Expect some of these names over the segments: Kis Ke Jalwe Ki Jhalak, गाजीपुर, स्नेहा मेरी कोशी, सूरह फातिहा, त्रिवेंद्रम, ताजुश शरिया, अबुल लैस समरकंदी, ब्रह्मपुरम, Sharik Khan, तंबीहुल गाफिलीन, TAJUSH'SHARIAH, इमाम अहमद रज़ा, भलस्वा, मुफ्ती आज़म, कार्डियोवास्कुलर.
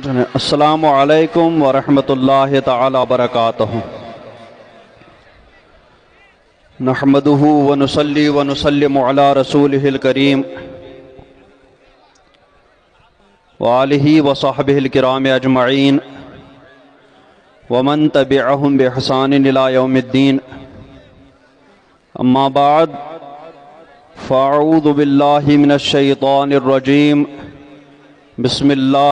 अस्सलामु अलैकुम व रहमतुल्लाहि तआला व बरकातहू। नहमदुहू व नुसल्ली व नुसल्लिमु अला रसूलिहिल करीम व आलिही व सहबिहिल किराम अजमईन व मन तबिअहुम बिइहसान इला यौमिद्दीन। अम्मा बाद फ़अऊज़ु बिल्लाहि मिनश शैतानिर रजीम। बिस्मिल्लाह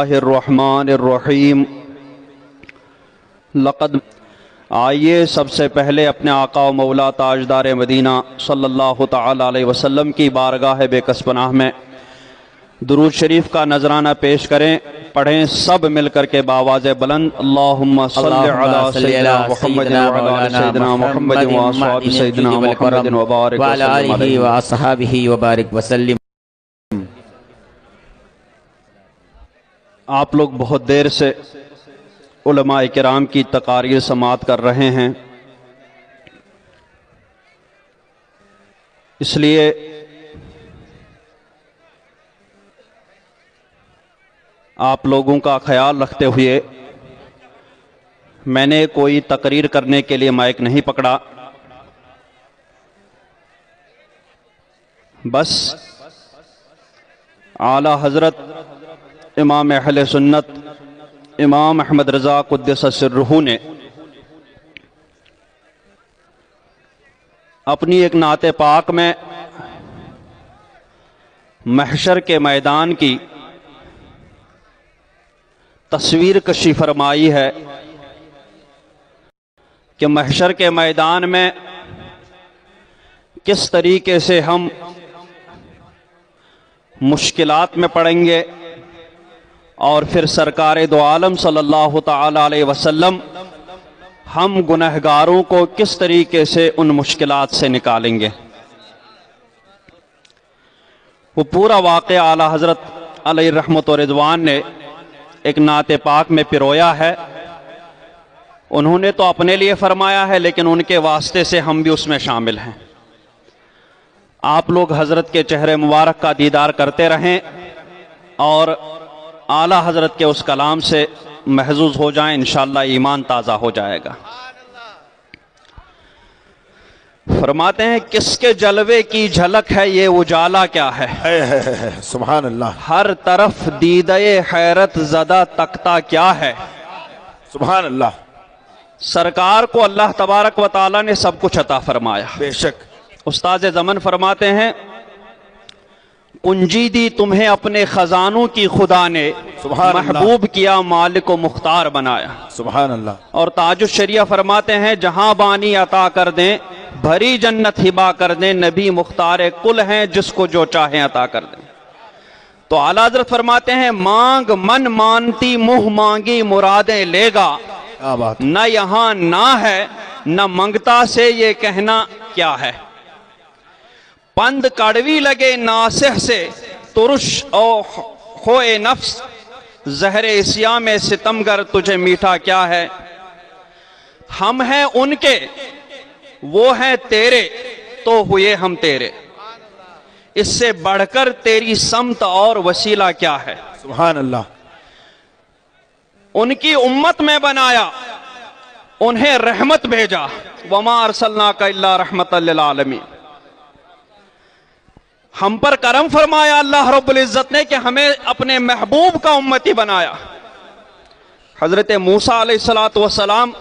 रहमानिर्रहीम। लक़द आइए सबसे पहले अपने आका व मौला ताजदार मदीना सल्लल्लाहु तआला अलैहि वसल्लम की बारगाह बेकसपनाह में दुरूद शरीफ का नजराना पेश करें। पढ़ें सब मिलकर के बावाज़े बुलंद अल्लाहुम्मा सल्लि अला सय्यिदिना मुहम्मद व अला सय्यिदिना मुहम्मद व असहाबि सय्यिदिना मुहम्मद व बारिक व अला आलिहि व असहाबिहि व बारिक वसल्लिम। आप लोग बहुत देर से उलमाए किराम की तकारीर समाअत कर रहे हैं, इसलिए आप लोगों का ख्याल रखते हुए मैंने कोई तकरीर करने के लिए माइक नहीं पकड़ा। बस आला हजरत इमाम अहले सुन्नत इमाम अहमद रज़ा क़ुद्दस सिर्रुहू ने अपनी एक नाते पाक में महशर के मैदान की तस्वीर कशी फरमाई है कि महशर के मैदान में किस तरीके से हम मुश्किलात में पड़ेंगे और फिर सरकारे दो आलम सल्लल्लाहु ताला अलैहि वसल्लम हम गुनहगारों को किस तरीके से उन मुश्किलात से निकालेंगे। वो पूरा वाक़या आला हज़रत अलैहि रहमत व रिज़वान ने एक नाते पाक में पिरोया है। उन्होंने तो अपने लिए फरमाया है, लेकिन उनके वास्ते से हम भी उसमें शामिल हैं। आप लोग हज़रत के चेहरे मुबारक का दीदार करते रहें और आला हजरत के उस कलाम से महजूज हो जाए, इंशाअल्लाह ईमान ताज़ा हो जाएगा। फरमाते हैं किसके जलवे की झलक है ये उजाला क्या है, सुभान अल्लाह। हर तरफ दीदे हैरत ज़दा तकता क्या है, सुभान अल्लाह। सरकार को अल्लाह तबारक व तआला ने सब कुछ अता फरमाया। बेशक उस्ताद ज़मन फरमाते हैं कुंजी दी तुम्हें अपने खजानों की खुदा ने, महबूब किया मालिक मुख्तार बनाया, सुभान अल्लाह। और ताजुश शरिया फरमाते हैं जहां बानी अता कर दें, भरी जन्नत हिबा कर दें, नबी मुख्तार कुल हैं जिसको जो चाहे अता कर दें। तो आला हज़रत फरमाते हैं मांग मन मानती मुंह मांगी मुरादें लेगा, न यहाँ ना है न मंगता से ये कहना क्या है। बंद कड़वी लगे नासिह से तुरुष और खोए नफ्स, जहरे इसिया में सितमगर तुझे मीठा क्या है। हम हैं उनके वो हैं तेरे तो हुए हम तेरे, इससे बढ़कर तेरी समत और वसीला क्या है, सुभान अल्लाह। उनकी उम्मत में बनाया उन्हें रहमत भेजा, वमा अरसलनाका इल्ला रहमतल लिल आलमीन। हम पर करम फरमाया अल्लाह रब्बुल इज़्ज़त ने कि हमें अपने महबूब का उम्मती बनाया। हजरत मूसा अलैहिस्सलातु वस्सलाम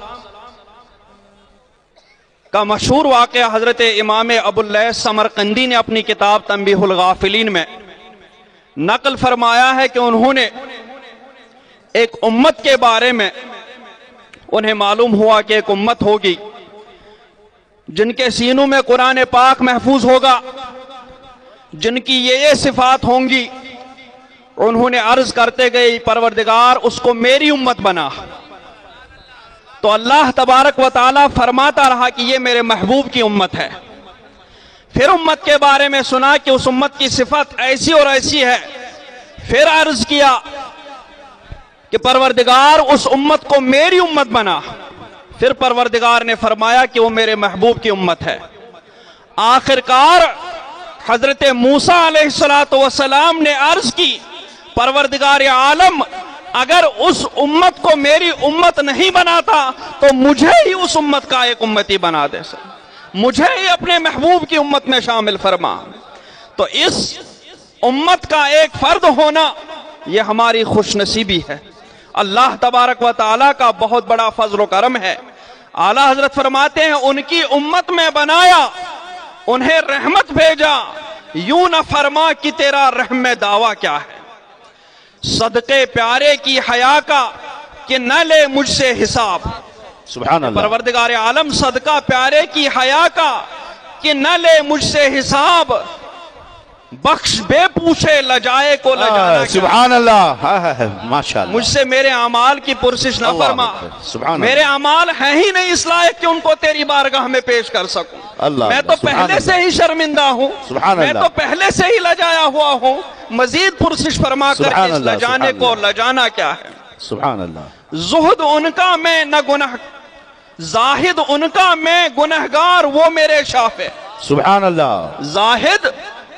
का मशहूर वाक़या हजरत इमाम अबुल लैस समरकंदी ने अपनी किताब तंबीहुल गाफिलीन में नकल फरमाया है कि उन्होंने एक उम्मत के बारे में, उन्हें मालूम हुआ कि एक उम्मत होगी जिनके सीनों में कुरान पाक महफूज होगा, जिनकी ये सिफात होंगी। उन्होंने अर्ज करते गए परवरदिगार उसको मेरी उम्मत बना। तो अल्लाह तबारक व ताला फरमाता रहा कि ये मेरे महबूब की उम्मत है। फिर उम्मत के बारे में सुना कि उस उम्मत की सिफत ऐसी और ऐसी है। फिर अर्ज किया कि परवरदिगार उस उम्मत को मेरी उम्मत बना। फिर परवरदिगार ने फरमाया कि वो मेरे महबूब की उम्मत है। आखिरकार हजरत मूसा अलैहिस्सलातु वस्सलाम ने अर्ज की, परवरदिगार आलम, अगर उस उम्मत को मेरी उम्मत नहीं बनाता तो मुझे ही उस उम्मत का एक उम्मती बना दे, मुझे ही अपने महबूब की उम्मत में शामिल फरमा। तो इस उम्मत का एक फर्द होना यह हमारी खुशनसीबी है। अल्लाह तबारक व तआला का बहुत बड़ा फजल व करम है। आला हजरत फरमाते हैं, उनकी उम्मत में बनाया, उन्हें रहमत भेजा, यूं न फरमा कि तेरा रहम में दावा क्या है। सदके प्यारे की हया का कि न ले मुझसे हिसाब। सुभान अल्लाह। परवरदिगार आलम, सदका प्यारे की हया का कि न ले मुझसे हिसाब, बख्श बे पूछे लजाए को लजाना। सुभान अल्लाह, माशाअल्लाह। मुझसे मेरे अमाल की पुरसिश न फरमा, सुभान, मेरे अमाल हैं ही नहीं इस लायक कि उनको तेरी बारगाह में पेश कर सकूं। अल्लाह, मैं तो पहले से ही शर्मिंदा हूँ, मैं तो पहले से ही लजाया हुआ हूँ, मजीद पुरसिश फरमा कर इस लजाने को लजाना क्या है। सुभान अल्लाह। जुहद उनका मैं न गुनाह, जाहिद उनका मैं गुनहगार, वो मेरे शाफे। सुभान अल्लाह। जाहिद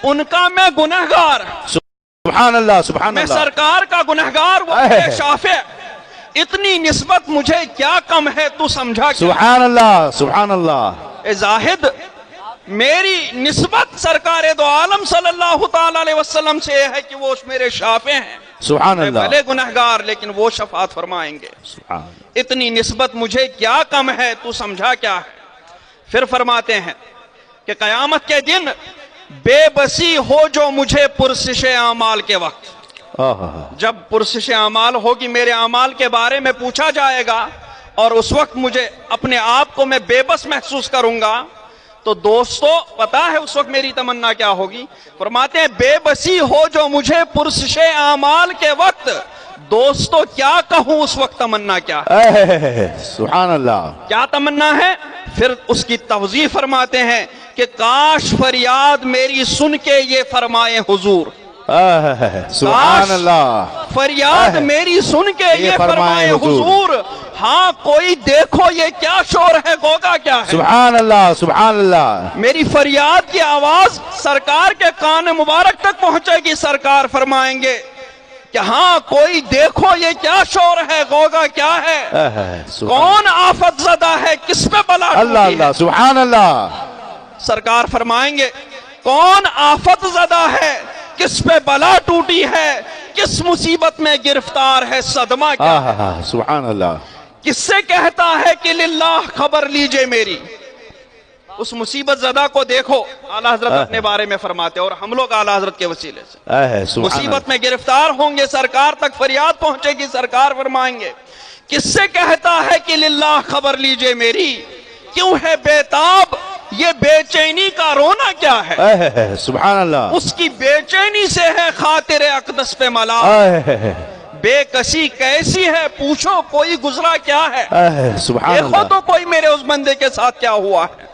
उनका मैं गुनहगार, सुभान अल्लाह, सुभान अल्लाह, मैं सरकार का गुनहगार, वो मेरे शाफे। इतनी निस्बत मुझे क्या कम है तू समझा। सुभान अल्लाह, सुभान अल्लाह। ए जाहिद, मेरी निस्बत सरकारे दो आलम सल्लल्लाहु ताला अलैहि वसल्लम से है कि वो मेरे शाफे हैं। सुभान अल्लाह। भले गुनहगार लेकिन वो शफात फरमाएंगे। इतनी निस्बत मुझे क्या कम है तू समझा क्या है। फिर फरमाते हैं कि कयामत के दिन बेबसी हो जो मुझे पुरसिशे आमाल के वक्त, जब पुरसिशे आमाल होगी, मेरे आमाल के बारे में पूछा जाएगा और उस वक्त मुझे अपने आप को मैं बेबस महसूस करूंगा। तो दोस्तों, पता है उस वक्त मेरी तमन्ना क्या होगी। फरमाते हैं, बेबसी हो जो मुझे पुरसिशे आमाल के वक्त, दोस्तों क्या कहूं उस वक्त तमन्ना क्या है। सुभान अल्लाह, क्या तमन्ना है। फिर उसकी तवज़ीह फरमाते हैं कि काश फरियाद मेरी सुन के ये फरमाए हुजूर। सुभान अल्लाह। फरियाद मेरी सुन के ये फरमाए हुजूर, हाँ कोई देखो ये क्या शोर है, गोगा क्या है। सुभान अल्लाह, सुभान अल्लाह। मेरी फरियाद की आवाज सरकार के कान मुबारक तक पहुंचेगी, सरकार फरमाएंगे कि हाँ कोई देखो ये क्या शोर है, गोगा क्या है, कौन आफत ज़दा है, किस पे बला। अल्लाह अल्लाह, सुभान अल्लाह। सरकार फरमाएंगे, कौन आफत ज़दा है, किस पे बला टूटी है, किस मुसीबत में गिरफ्तार है, सदमा क्या है। सुभान अल्लाह। किससे कहता है कि लिल्लाह खबर लीजिए मेरी, उस मुसीबत ज़दा को देखो। आला हजरत अपने बारे में फरमाते और हम लोग आला हजरत के वसीले से मुसीबत में गिरफ्तार होंगे, सरकार तक फरियाद पहुंचेगी, सरकार फरमाएंगे, किससे कहता है कि लिल्लाह खबर लीजिए मेरी, क्यों है बेताब ये बेचैनी का रोना क्या है। सुभान अल्लाह। उसकी बेचैनी से है खातिर अकदस पे मला, बेकसी कैसी है पूछो कोई गुजरा क्या है। सुभान अल्लाह। देखो तो कोई मेरे उस बंदे के साथ क्या हुआ है।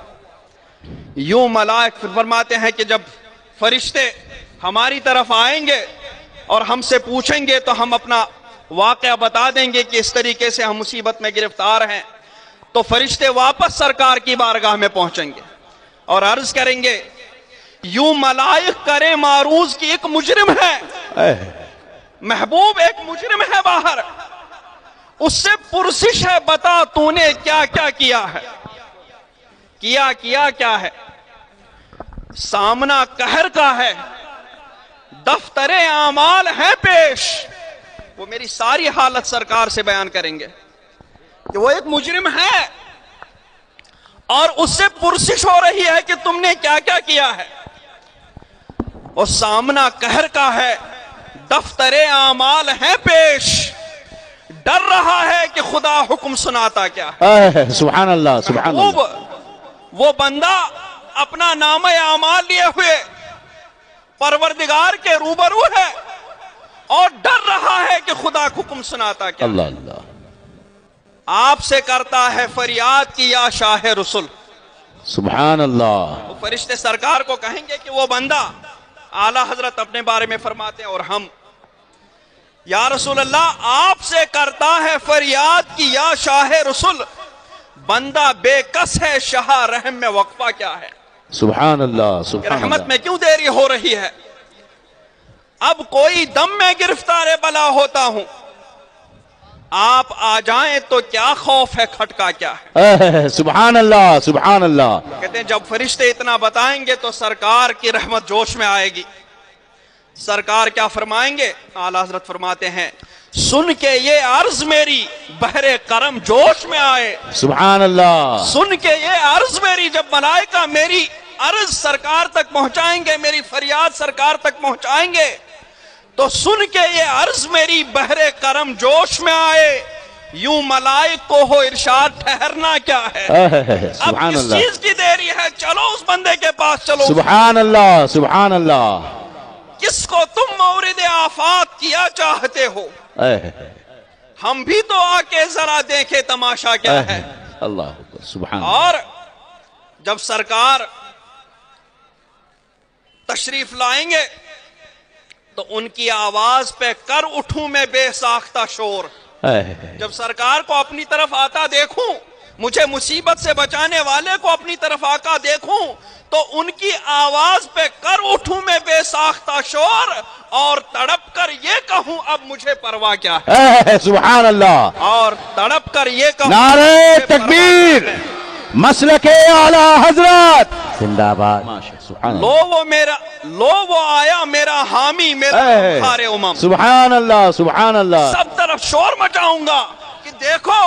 यूं मलाइक फरमाते हैं कि जब फरिश्ते हमारी तरफ आएंगे और हमसे पूछेंगे तो हम अपना वाकया बता देंगे कि इस तरीके से हम मुसीबत में गिरफ्तार हैं। तो फरिश्ते वापस सरकार की बारगाह में पहुंचेंगे और अर्ज करेंगे, यूं मलाइक करें मारूज की एक मुजरिम है, महबूब एक मुजरिम है बाहर, उससे पुरसिश है बता तूने क्या क्या किया है, किया क्या है। सामना कहर का है, दफ्तरे आमाल है पेश, वो मेरी सारी हालत सरकार से बयान करेंगे कि वो एक मुजरिम है और उससे पुरसिश हो रही है कि तुमने क्या क्या किया है। और सामना कहर का है, दफ्तरे आमाल है पेश, डर रहा है कि खुदा हुक्म सुनाता क्या है। सुभान अल्लाह, सुभान अल्लाह। वो बंदा अपना नाम आमाल लिए हुए परवरदिगार के रूबरू है और डर रहा है कि खुदा हुक्म सुनाता क्या। अल्लाह अल्लाह। आपसे करता है फरियाद की या शाह रसूल। सुभान अल्लाह। वो फरिश्ते सरकार को कहेंगे कि वो बंदा, आला हजरत अपने बारे में फरमाते हैं और हम, या रसूल अल्लाह, आपसे करता है फरियाद की या शाह रसूल, बंदा बेकस है, शाह रहम में वक्फा क्या है। सुभान अल्लाह, सुभान अल्लाह। रहमत में क्यों देरी हो रही है। अब कोई दम में गिरफ्तार बला होता हूं, आप आ जाएं तो क्या खौफ है, खटका क्या है। सुभान अल्लाह, सुभान अल्लाह। कहते हैं जब फरिश्ते इतना बताएंगे तो सरकार की रहमत जोश में आएगी। सरकार क्या फरमाएंगे, आला हजरत फरमाते हैं सुन के ये अर्ज मेरी बहरे करम जोश में आए। सुभान अल्लाह। सुन के ये अर्ज मेरी, जब मलाइका मेरी अर्ज सरकार तक पहुंचाएंगे, मेरी फरियाद सरकार तक पहुंचाएंगे, तो सुन के ये अर्ज मेरी बहरे करम जोश में आए। यूं मलाइक को हो इरशाद, ठहरना क्या है। अब किस चीज की देरी है, चलो उस बंदे के पास चलो। सुभान अल्लाह, सुभान अल्लाह। किसको तुम मौरिद आफात किया चाहते हो, हम भी तो आके जरा देखे तमाशा क्या है। अल्लाह, सुभान। और जब सरकार तशरीफ लाएंगे तो उनकी आवाज पे कर उठूं मैं बेसाख्ता शोर। जब सरकार को अपनी तरफ आता देखूं, मुझे मुसीबत से बचाने वाले को अपनी तरफ आका देखूं, तो उनकी आवाज पे कर उठूं मैं बेसाख्ता शोर और तड़प कर ये कहूं अब मुझे परवाह क्या है। सुभान अल्लाह। और तड़प कर ये कहूं नारे तकबीर, मसलके आला हजरत जिंदाबाद। लो वो मेरा, लो वो आया मेरा हामी, मेरा हारे उमम। सुभान अल्लाह, सुभान अल्लाह। सब तरफ शोर मचाऊंगा कि देखो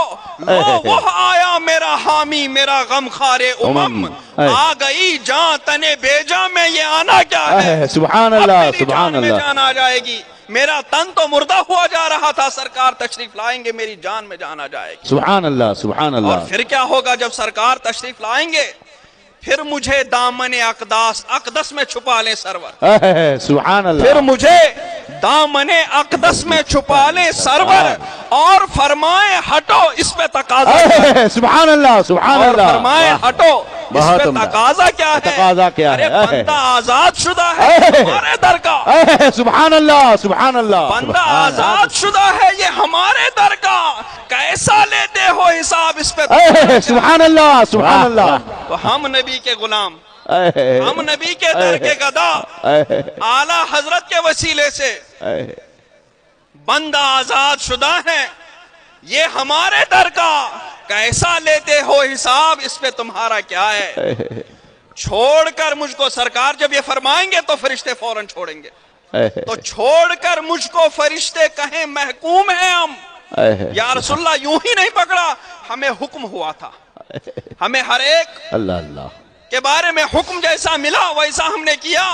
लो वो आया मेरा हामी, मेरा गम खारे उमम। आ गई जान तने बेजा में, ये आना क्या है। सुभान अल्लाह, सुभान अल्लाह। जान आ जाएगी, मेरा तन तो मुर्दा हुआ जा रहा था, सरकार तशरीफ लाएंगे मेरी जान में जान आ जाएगी। सुभान अल्लाह, सुभान अल्लाह। और फिर क्या होगा, जब सरकार तशरीफ लाएंगे फिर मुझे दामन अकदास अकदस में छुपा लें सरवर। सुभान अल्लाह। फिर मुझे दामन अकदस में छुपा लें सरवर और फरमाए हटो इस पे तकाजा। सुभान अल्लाह, सुभान अल्लाह। फरमाए हटो तकाजा क्या है, तकाजा क्या है। अरे बंदा आजाद शुदा है हमारे दर का। सुभान अल्लाह, सुभान अल्लाह। बंदा आजाद शुदा है ये हमारे दर का, कैसा लेते हो हिसाब इस पे। सुभान अल्लाह, सुभान अल्लाह। तो हम नबी के गुलाम, हम नबी के दर के गदा, आला हजरत के वसीले से बंदा आजाद शुदा है ये हमारे दर का, कैसा लेते हो हिसाब इस पे तुम्हारा क्या है। छोड़कर मुझको सरकार जब ये फरमाएंगे तो फरिश्ते फौरन छोड़ेंगे। तो छोड़कर मुझको फरिश्ते कहें महकूम हैं हम, या रसूलल्लाह यूं ही नहीं पकड़ा, हमें हुक्म हुआ था, हमें हर एक अल्लाह अल्लाह के बारे में हुक्म जैसा मिला वैसा हमने किया।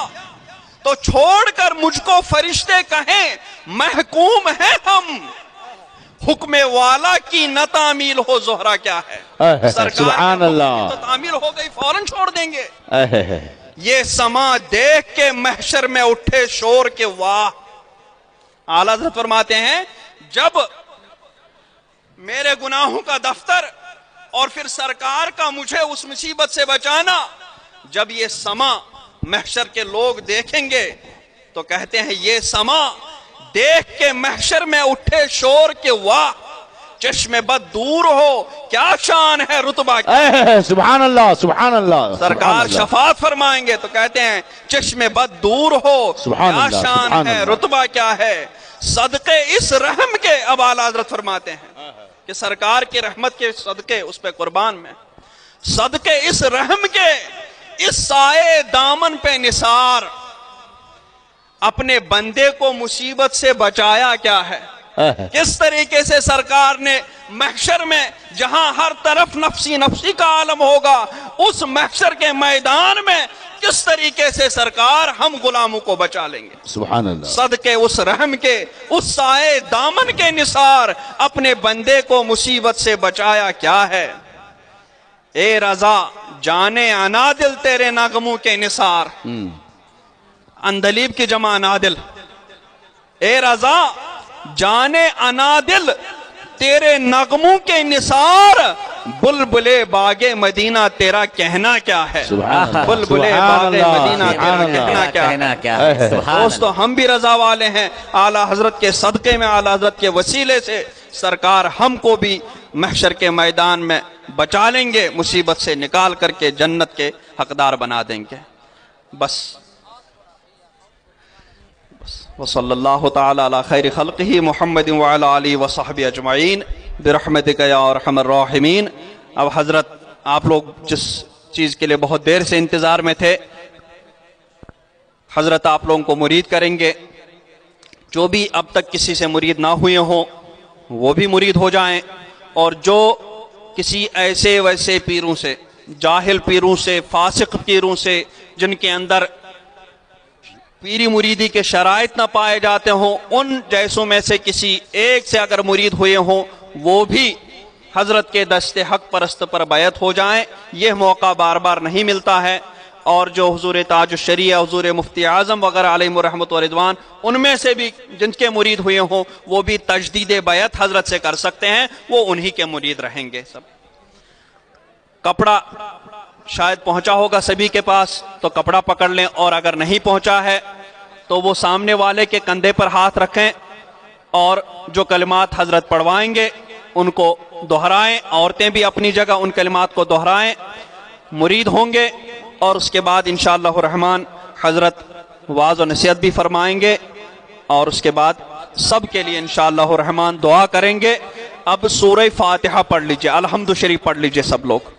तो छोड़कर मुझको फरिश्ते कहें महकूम हैं हम, हुक्मे वाला की न तामील हो जोहरा क्या है। सरकार तो तामील हो गई, फौरन छोड़ देंगे। ये समा देख के महशर में उठे शोर के वाह। आला हज़रत फरमाते हैं जब मेरे गुनाहों का दफ्तर और फिर सरकार का मुझे उस मुसीबत से बचाना, जब ये समा महशर के लोग देखेंगे तो कहते हैं ये समा देख के महशर में उठे शोर के वाह, चश्मे बद दूर हो क्या शान है रुतबा। सुभान अल्लाह, सुभान अल्लाह। सरकार शफात फरमाएंगे तो कहते हैं चश्मे बद दूर हो क्या शान है रुतबा क्या है, सदके इस रहम के। अब आला हजरत फरमाते हैं कि सरकार की रहमत के सदके, उस पे कुर्बान में, सदके इस रहम के इस साए दामन पे निसार, अपने बंदे को मुसीबत से बचाया क्या है। किस तरीके से सरकार ने महशर में, जहां हर तरफ नफसी नफसी का आलम होगा, उस महशर के मैदान में किस तरीके से सरकार हम गुलामों को बचा लेंगे। सुभान अल्लाह। सदके उस रहम के उस साए दामन के निसार, अपने बंदे को मुसीबत से बचाया क्या है। ए रजा जाने अना दिल तेरे नगमों के निसार, अंदलीब की जमा अनादिल। ए रजा जाने अनादिल तेरे नगमों के निसार, बुलबुले बागे मदीना तेरा कहना क्या है। बुलबुले बागे मदीना तेरा कहना क्या है। दोस्तों हम भी रजा वाले हैं, आला हजरत के सदके में, आला हजरत के वसीले से सरकार हमको भी महशर के मैदान में बचा लेंगे, मुसीबत से निकाल करके जन्नत के हकदार बना देंगे। बस वसल्लल्लाहु तआला अला खैर खल्क़िही मुहम्मद व अला आलिहि व सहबी अजमाइन बिरहमतिक या अरहमर राहिमीन। अब हजरत, आप लोग जिस चीज़ के लिए बहुत देर से इंतज़ार में थे, हजरत आप लोगों को मुरीद करेंगे। जो भी अब तक किसी से मुरीद ना हुए हों वो भी मुरीद हो जाएं, और जो किसी ऐसे वैसे पीरों से, जाहिल पीरों से, फासिक पीरों से, जिनके अंदर पीरी मुरीदी के शराइत ना पाए जाते हों, उन जैसों में से किसी एक से अगर मुरीद हुए हों वो भी हजरत के दस्ते हक परस्त पर बैत हो जाएं। यह मौका बार बार नहीं मिलता है। और जो हुजूर ताजुश्शरिया, हुजूर मुफ्ती आज़म वगैरह अलैहिम रहमत व रिज़वान, उनमें से भी जिनके मुरीद हुए हों वो भी तजदीद बैत हजरत से कर सकते हैं, वो उन्हीं के मुरीद रहेंगे। सब कपड़ा शायद पहुंचा होगा सभी के पास, तो कपड़ा पकड़ लें, और अगर नहीं पहुंचा है तो वो सामने वाले के कंधे पर हाथ रखें और जो कलिमात हजरत पढ़वाएंगे उनको दोहराएं। औरतें भी अपनी जगह उन कलिमात को दोहराएं। मुरीद होंगे और उसके बाद इंशाअल्लाह रहमान हजरत वाज़ और नसीहत भी फरमाएंगे, और उसके बाद सब के लिए इंशाअल्लाह रहमान दुआ करेंगे। अब सूरह फातिहा पढ़ लीजिए, अलहम्दु शरीफ पढ़ लीजिए सब लोग।